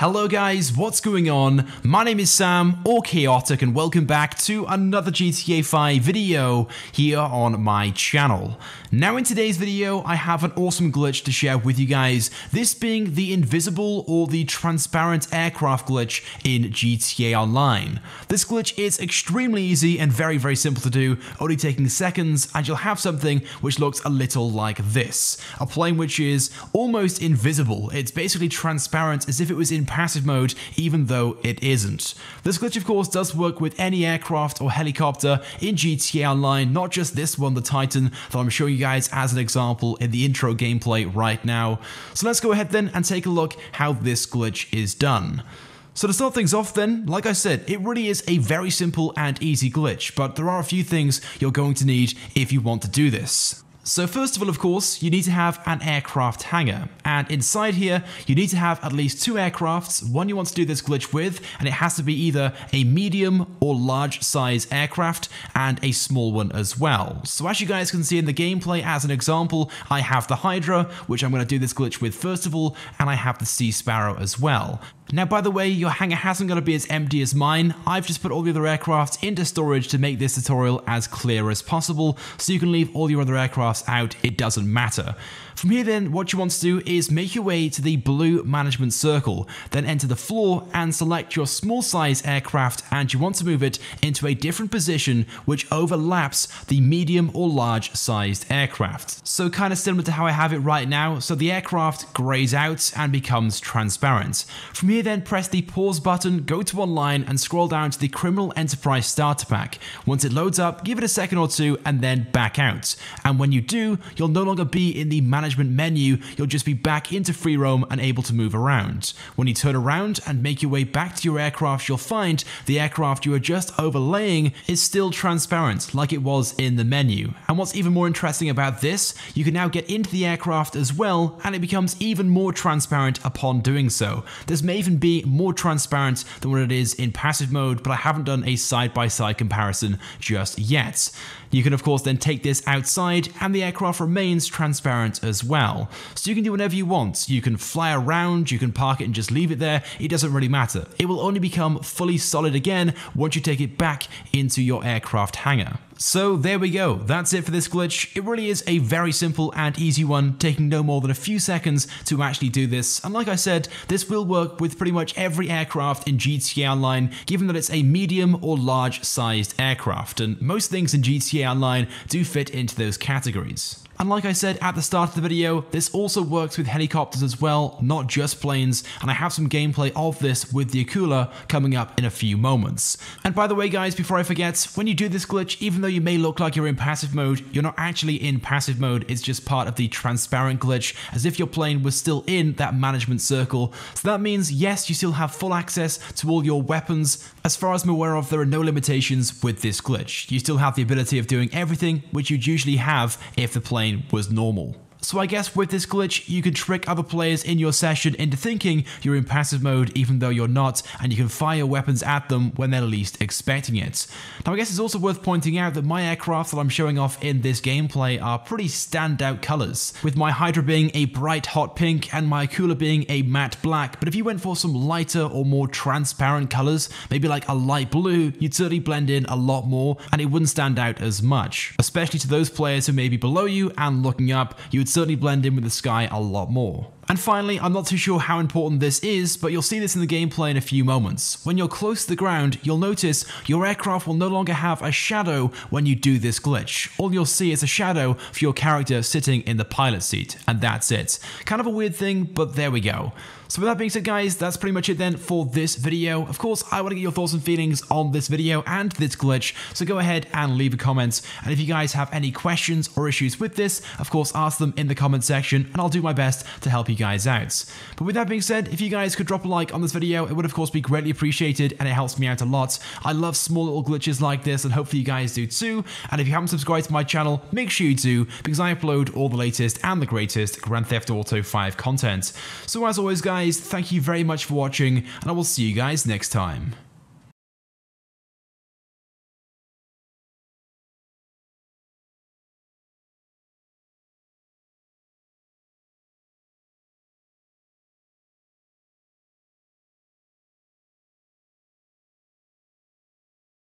Hello guys, what's going on? My name is Sam, or Chaotic, and welcome back to another GTA V video here on my channel. Now in today's video, I have an awesome glitch to share with you guys, this being the invisible or the transparent aircraft glitch in GTA Online. This glitch is extremely easy and very, very simple to do, only taking seconds, and you'll have something which looks a little like this. A plane which is almost invisible. It's basically transparent as if it was in passive mode, even though it isn't. This glitch, of course, does work with any aircraft or helicopter in GTA Online, not just this one, the Titan, that I'm showing you guys as an example in the intro gameplay right now. So let's go ahead then and take a look how this glitch is done. So to start things off then, like I said, it really is a very simple and easy glitch, but there are a few things you're going to need if you want to do this. So first of all, of course, you need to have an aircraft hangar, and inside here you need to have at least two aircrafts, one you want to do this glitch with, and it has to be either a medium or large size aircraft and a small one as well. So as you guys can see in the gameplay as an example, I have the Hydra, which I'm going to do this glitch with first of all, and I have the Sea Sparrow as well. Now, by the way, your hangar hasn't got to be as empty as mine. I've just put all the other aircrafts into storage to make this tutorial as clear as possible, so you can leave all your other aircrafts out, it doesn't matter. From here then, what you want to do is make your way to the blue management circle, then enter the floor and select your small size aircraft, and you want to move it into a different position which overlaps the medium or large sized aircraft. So kind of similar to how I have it right now, so the aircraft grays out and becomes transparent. From here then press the pause button, go to online and scroll down to the Criminal Enterprise Starter Pack. Once it loads up, give it a second or two and then back out. And when you do, you'll no longer be in the management menu, you'll just be back into free roam and able to move around. When you turn around and make your way back to your aircraft, you'll find the aircraft you are just overlaying is still transparent like it was in the menu. And what's even more interesting about this, you can now get into the aircraft as well and it becomes even more transparent upon doing so. This may even be more transparent than what it is in passive mode, but I haven't done a side-by-side comparison just yet. You can of course then take this outside and the aircraft remains transparent as well. So you can do whatever you want. You can fly around, you can park it and just leave it there. It doesn't really matter. It will only become fully solid again once you take it back into your aircraft hangar. So there we go, that's it for this glitch. It really is a very simple and easy one, taking no more than a few seconds to actually do this. And like I said, this will work with pretty much every aircraft in GTA Online, given that it's a medium or large sized aircraft. And most things in GTA Online do fit into those categories. And like I said at the start of the video, this also works with helicopters as well, not just planes, and I have some gameplay of this with the Akula coming up in a few moments. And by the way guys, before I forget, when you do this glitch, even though you may look like you're in passive mode, you're not actually in passive mode, it's just part of the transparent glitch, as if your plane was still in that management circle. So that means yes, you still have full access to all your weapons. As far as I'm aware of, there are no limitations with this glitch. You still have the ability of doing everything which you'd usually have if the plane was normal. So I guess with this glitch, you can trick other players in your session into thinking you're in passive mode even though you're not, and you can fire weapons at them when they're least expecting it. Now I guess it's also worth pointing out that my aircraft that I'm showing off in this gameplay are pretty standout colours, with my Hydra being a bright hot pink and my Akula being a matte black, but if you went for some lighter or more transparent colours, maybe like a light blue, you'd certainly blend in a lot more and it wouldn't stand out as much. Especially to those players who may be below you and looking up, you would certainly blend in with the sky a lot more. And finally, I'm not too sure how important this is, but you'll see this in the gameplay in a few moments. When you're close to the ground, you'll notice your aircraft will no longer have a shadow when you do this glitch. All you'll see is a shadow for your character sitting in the pilot seat, and that's it. Kind of a weird thing, but there we go. So with that being said guys, that's pretty much it then for this video. Of course, I want to get your thoughts and feelings on this video and this glitch, so go ahead and leave a comment. And if you guys have any questions or issues with this, of course, ask them in the comment section, and I'll do my best to help you guys out. But with that being said, if you guys could drop a like on this video, it would of course be greatly appreciated and it helps me out a lot. I love small little glitches like this and hopefully you guys do too. And if you haven't subscribed to my channel, make sure you do, because I upload all the latest and the greatest Grand Theft Auto 5 content. So as always guys, thank you very much for watching and I will see you guys next time.